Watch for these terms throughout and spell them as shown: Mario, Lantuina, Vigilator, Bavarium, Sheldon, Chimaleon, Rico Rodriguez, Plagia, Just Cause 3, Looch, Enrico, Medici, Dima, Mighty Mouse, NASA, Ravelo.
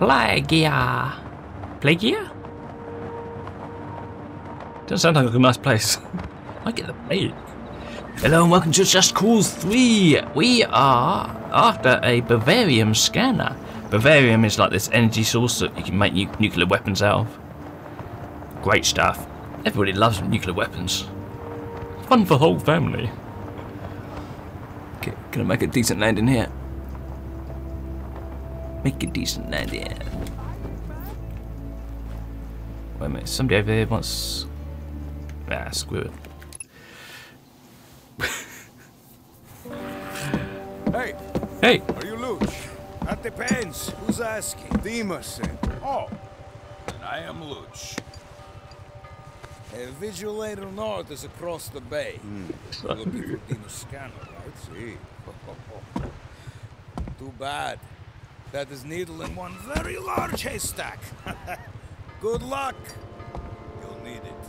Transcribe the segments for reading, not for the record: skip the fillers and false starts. Plagia. Plagia? Doesn't sound like a nice place. I get the plague. Hello and welcome to Just Cause 3. We are after a Bavarium scanner. Bavarium is like this energy source that you can make nuclear weapons out of. Great stuff. Everybody loves nuclear weapons. Fun for the whole family. Okay, gonna make a decent landing here. Make a decent landing. Wait a minute, somebody over there wants... Ah, screw it. Hey! Hey! Are you Looch? That depends. Who's asking? Dima said. Oh! And I am Looch. A Vigilator North is across the bay. Looking for Dima's scanner, right? See. Too bad. That is needle in one very large haystack. Good luck. You'll need it.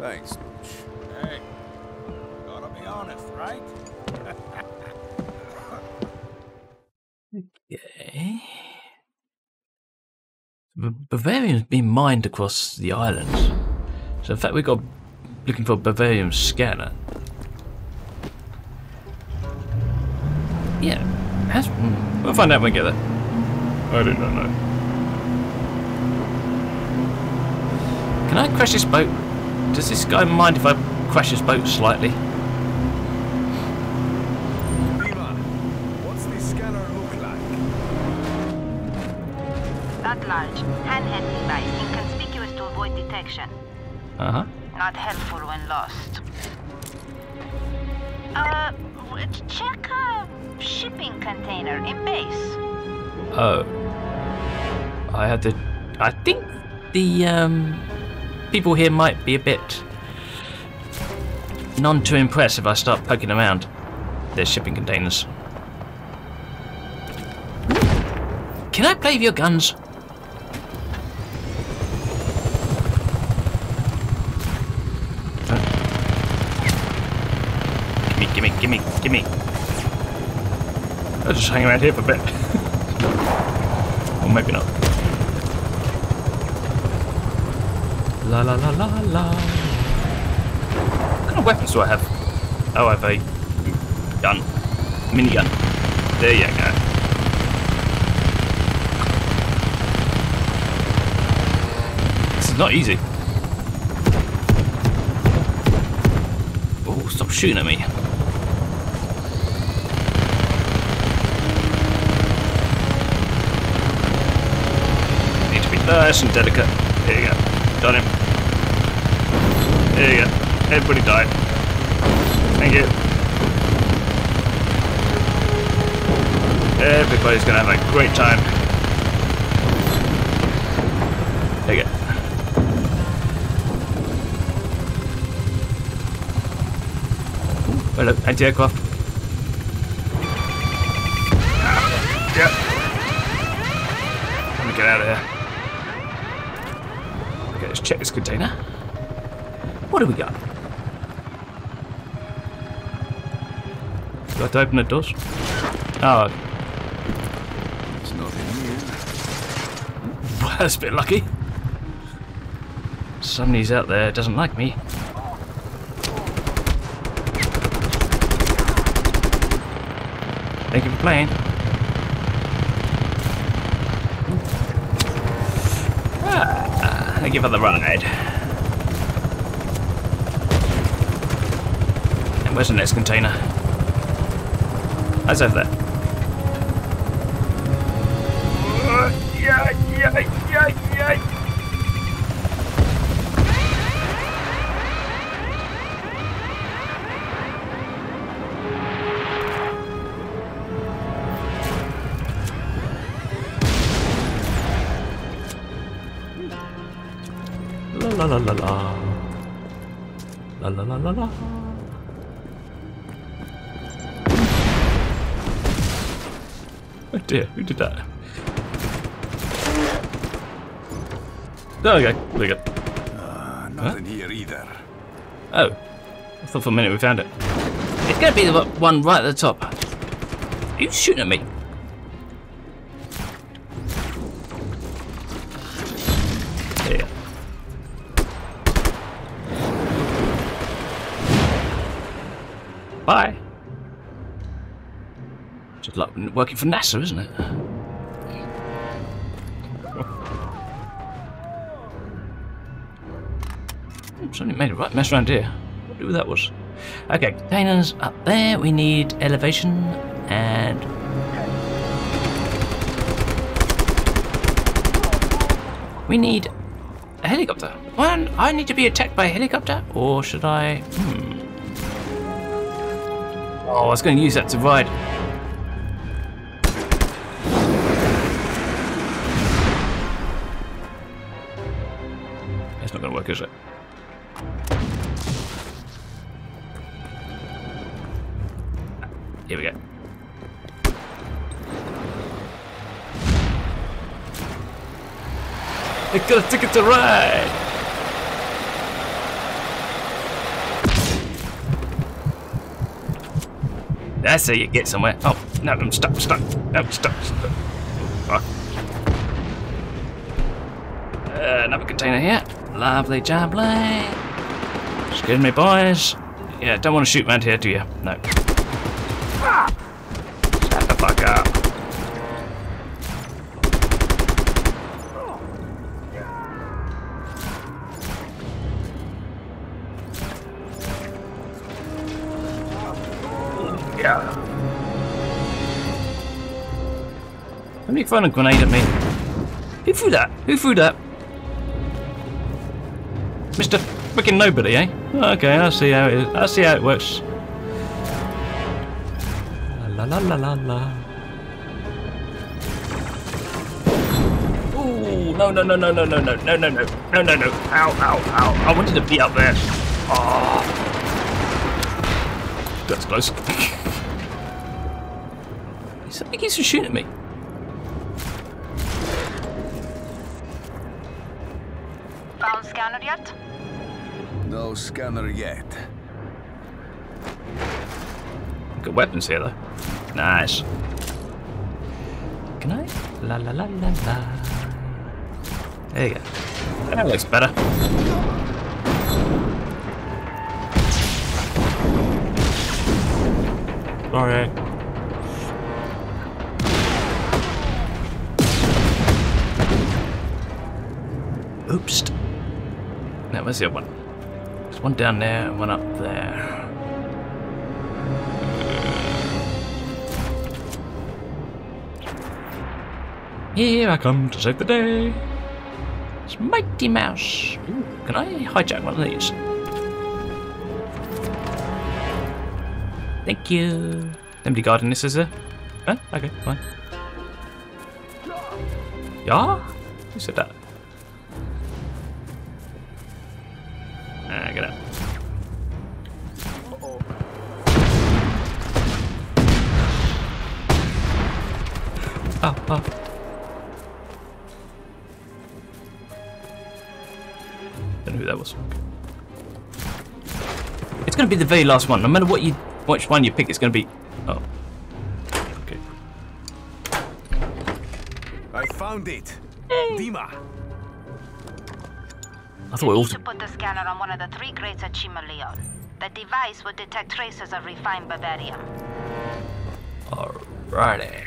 Thanks, Looch. Hey, gotta be honest, right? Okay. Bavarium's been mined across the islands. So in fact we got looking for a Bavarium scanner. Yeah. That's, we'll find out when we get there. I do not know. Can I crash this boat? Does this guy mind if I crash his boat slightly? Dima, what's this scanner look like? Not large, handheld device, inconspicuous to avoid detection. Uh-huh. Not helpful when lost. Check a shipping container in base. Oh. I had to... I think the, people here might be a bit none too impressed if I start poking around their shipping containers. Can I play with your guns? Gimme, gimme, gimme. I'll just hang around here for a bit. Or maybe not. La la la la la. What kind of weapons do I have? Oh, I have a gun. Minigun. There you go. This is not easy. Oh, stop shooting at me. I need to be nice and delicate. Here you go. Got him. There you go. Everybody died. Thank you. Everybody's gonna have a great time. There you go. Well, look, anti-aircraft. Yeah. Let me get out of here. Let's check this container. What do we got? Do I have to open the doors? Oh. There's nothing here. Well, that's a bit lucky. Somebody's out there doesn't like me. Thank you for playing. Thank you for the ride. And where's the next container? That's over there. La la la la. La la la la la. Oh dear, who did that? Okay, there we go. Nothing here either. Oh, I thought for a minute we found it. It's going to be the one right at the top. Who's shooting at me? Bye. Just like working for NASA, isn't it? Something made a right mess around here. Wonder who that was. Okay, containers up there. We need elevation and. We need a helicopter. One, I need to be attacked by a helicopter, or should I? Oh, I was going to use that to ride. That's not going to work, is it? Here we go. I got a ticket to ride! That's how you get somewhere. Oh, no, I'm stuck, stuck. I'm stuck, stuck. Fuck. Another container here. Lovely jubbly. Excuse me, boys. Yeah, don't want to shoot around here, do you? No. Ah! Shut the fuck up. Somebody throwing a grenade at me. Who threw that? Who threw that? Mr. Frickin' Nobody, eh? Okay, I see how it is. I see how it works. La la la la la. Ooh, no no no no no no no no no no no no no. Ow ow ow! I wanted to be up there. Ah, that's close. Somebody keeps shooting at me. Found scanner yet? No scanner yet. Good weapons here though. Nice. Can I? La la la la la. There you go. That looks better. Alright. Oops. Now, where's the other one? There's one down there and one up there. Here I come to save the day. It's Mighty Mouse. Ooh, can I hijack one of these? Thank you. Nobody guarding this, is there? Huh? Okay, fine. Yeah? Who said that? Get up. Uh-oh. Oh, oh. Don't know who that was. It's going to be the very last one. No matter what you, which one you pick, it's going to be. Oh. Okay. I found it. Hey. Dima. I thought we all... need to put the scanner on one of the 3 crates at Chimaleon. The device would detect traces of refined Bavarium. Alrighty.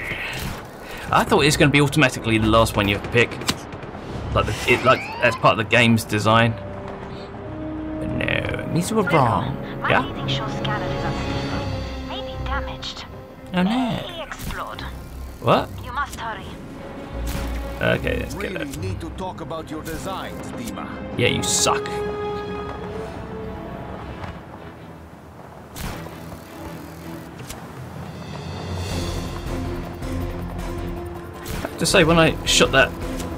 I thought it was going to be automatically the last one you pick, like the, it, like as part of the game's design. But no, it means we were wrong. My leading shore scanner is unstable, maybe damaged. Oh no! It explode. What? You must hurry. Okay, let's get it. Need to talk about your designs, Dima. Yeah, you suck. I have to say, when I shot that...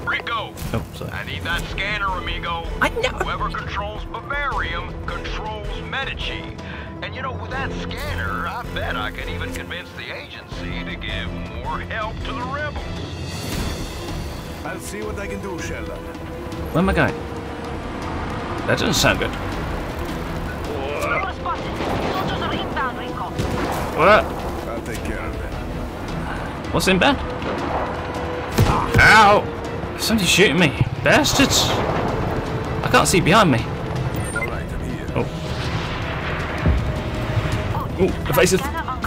Rico! Oh, sorry. I need that scanner, amigo. I know! Whoever controls Bavarium controls Medici. And you know, with that scanner, I bet I could even convince the agency to give more help to the rebels. I'll see what I can do, Sheldon. Where am I going? That doesn't sound good. What? I'll take care of it. What's inbound? Ow! Somebody's shooting me. Bastards! I can't see behind me. All right, I'm here. Oh. Evasive. Refined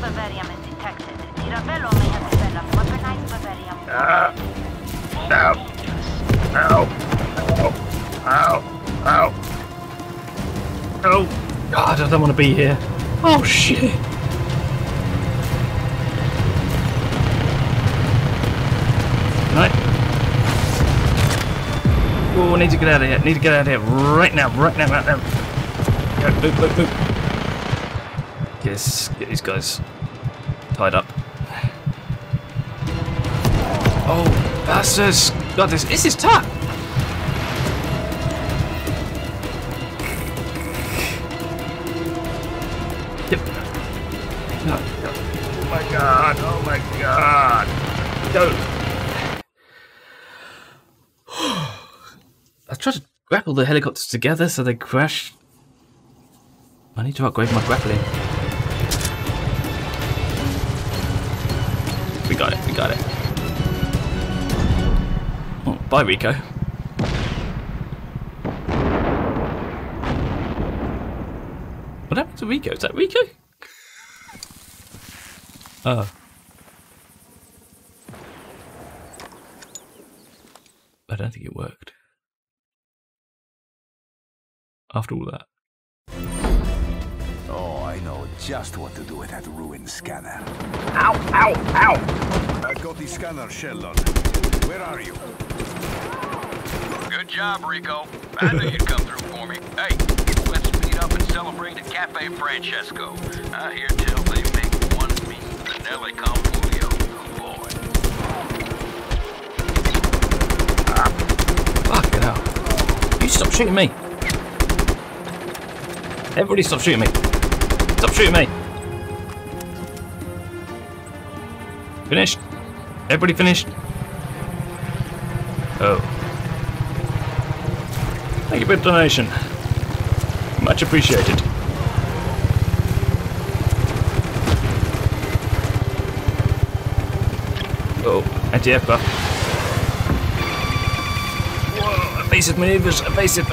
Bavarium is detected. Ravelo may have developed weaponized Bavarium. Ow. Oh, God, I don't want to be here. Oh, shit. Oh, I need to get out of here. I need to get out of here right now. Go, move. Yes, get these guys tied up. Oh, bastards! God, this is tough. Yep. No. Oh my god. Go. I tried to grapple the helicopters together so they crashed. I need to upgrade my grappling. We got it. Oh, bye, Rico. What happened to Rico? Is that Rico? Oh. I don't think it worked. After all that. Oh, I know just what to do with that ruined scanner. Ow! I got the scanner, Sheldon. Where are you? Good job, Rico. I knew you'd come through for me. Hey, let's meet up and celebrate at Café Francesco. I hear till they make one meat vanilla con polio. Oh, boy. Fucking hell. You stop shooting me. Everybody stop shooting me. Stop shooting me. Finished. Everybody finished. Oh. Thank you for the donation. Much appreciated. Oh, anti-aircraft. Whoa, evasive maneuvers. Evasive.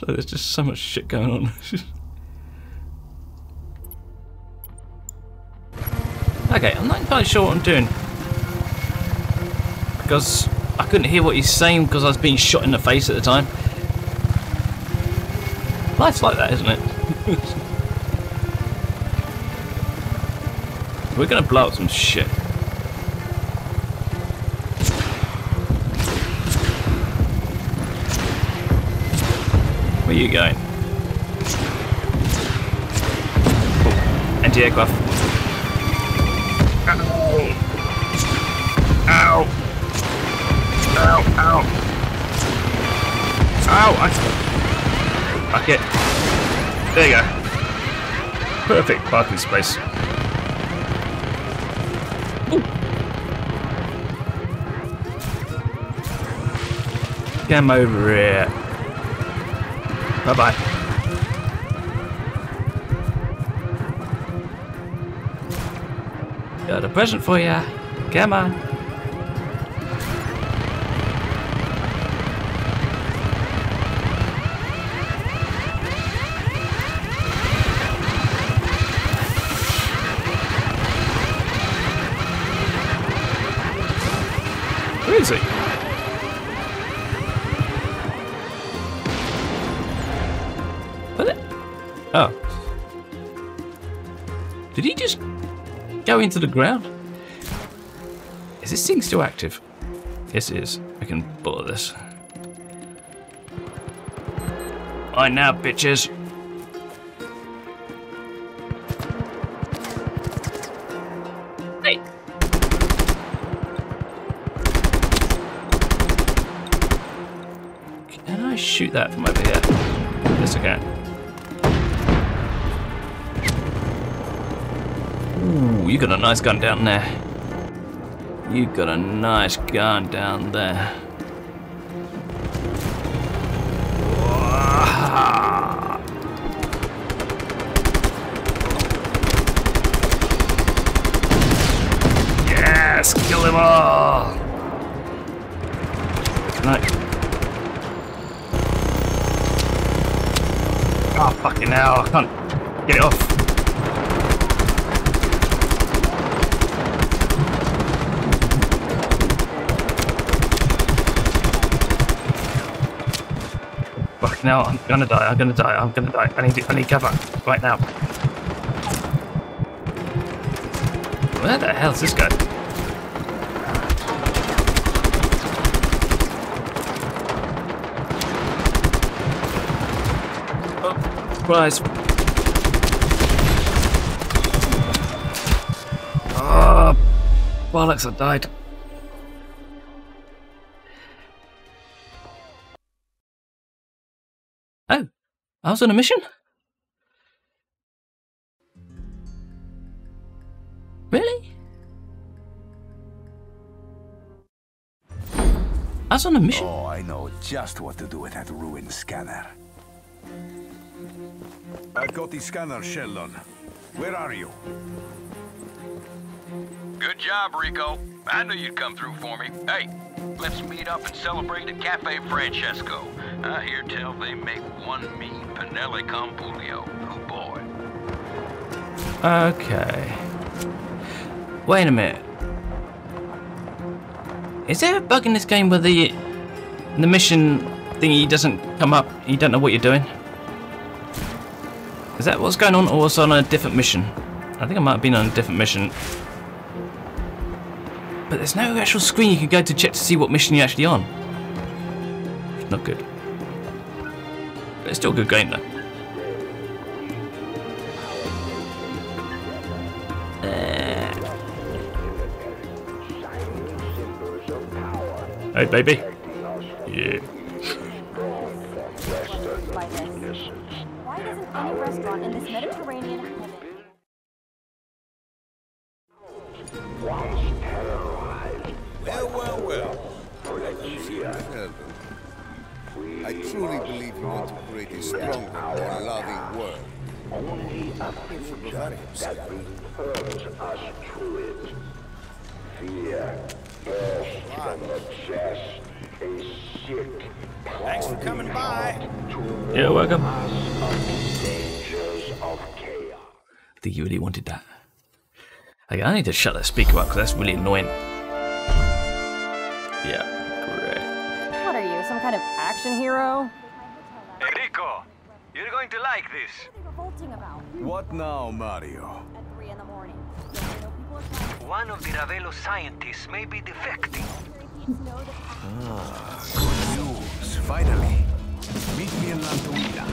There's just so much shit going on. Okay, I'm not entirely sure what I'm doing. Because I couldn't hear what he's saying because I was being shot in the face at the time. Life's like that, isn't it? We're going to blow up some shit. Where are you going? Oh, anti-aircraft. Ow! Fuck it. There you go. Perfect parking space. Ooh. Come over here. Bye-bye. Got a present for ya. Come on. Where is he? Oh. Did he just go into the ground? Is this thing still active? Yes, it is. I can bottle this. Right now, bitches. Hey! Can I shoot that from over here? Yes, I can. Ooh, you got a nice gun down there. Whoa. them all! Nice. Oh, fucking hell, I can't get it off. Now I'm gonna die, I need cover right now. Where the hell is this guy? Oh, rise. Oh, bollocks, I died. I was on a mission? Really? I was on a mission? Oh, I know just what to do with that ruined scanner. I got the scanner, Sheldon. Where are you? Good job, Rico. I knew you'd come through for me. Hey, let's meet up and celebrate at Café Francesco. I hear tell they make one mean Pinelli con Pulio. Oh boy. Okay. Wait a minute. Is there a bug in this game where the mission thingy doesn't come up and you don't know what you're doing? Is that what's going on, or was I on a different mission? I think I might have been on a different mission. But there's no actual screen you can go to check to see what mission you're actually on. It's not good. But it's still a good game, though. Hey, baby. Yeah. Why doesn't any restaurant in this Mediterranean heaven? I truly believe you want to create a stronger, more loving world. Only a future that refers us to it. Fear, burst from the chest, a sick. Thanks for coming by. You're welcome. I think you really wanted that. Okay, I need to shut that speaker up because that's really annoying. Yeah. Some kind of action hero? Enrico, you're going to like this. What now, Mario? At 3 in the morning. One of the Ravelo scientists may be defecting. Good news, finally. Meet me in Lantuina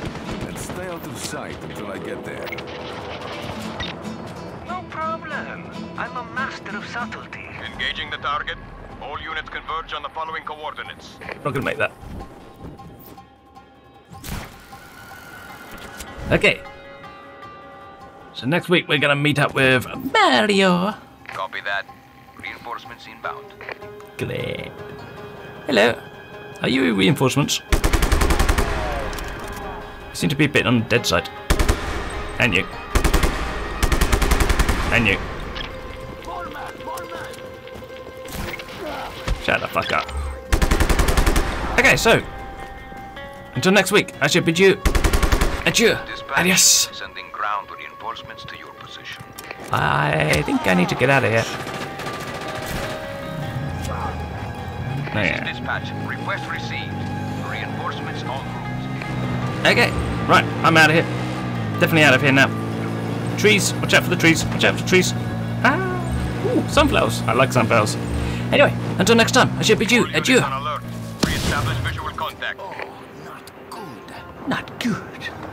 and stay out of sight until I get there. No problem. I'm a master of subtlety. Engaging the target. All units converge on the following coordinates. Not gonna make that. Okay. So next week we're gonna meet up with Mario. Copy that. Reinforcements inbound. Great. Hello. Are you reinforcements? You seem to be a bit on the dead side. And you. And you. Shut the fuck up. Okay, so until next week, I shall bid you adieu. Adios. Sending ground reinforcements to your position. I think I need to get out of here. This is dispatch. Request received. Reinforcements on route. Okay, right. I'm out of here. Definitely out of here now. Trees. Watch out for the trees. Watch out for the trees. Ah, ooh, sunflowers. I like sunflowers. Anyway, until next time, I shall bid you adieu. Re-establish visual contact. Oh, not good. Not good.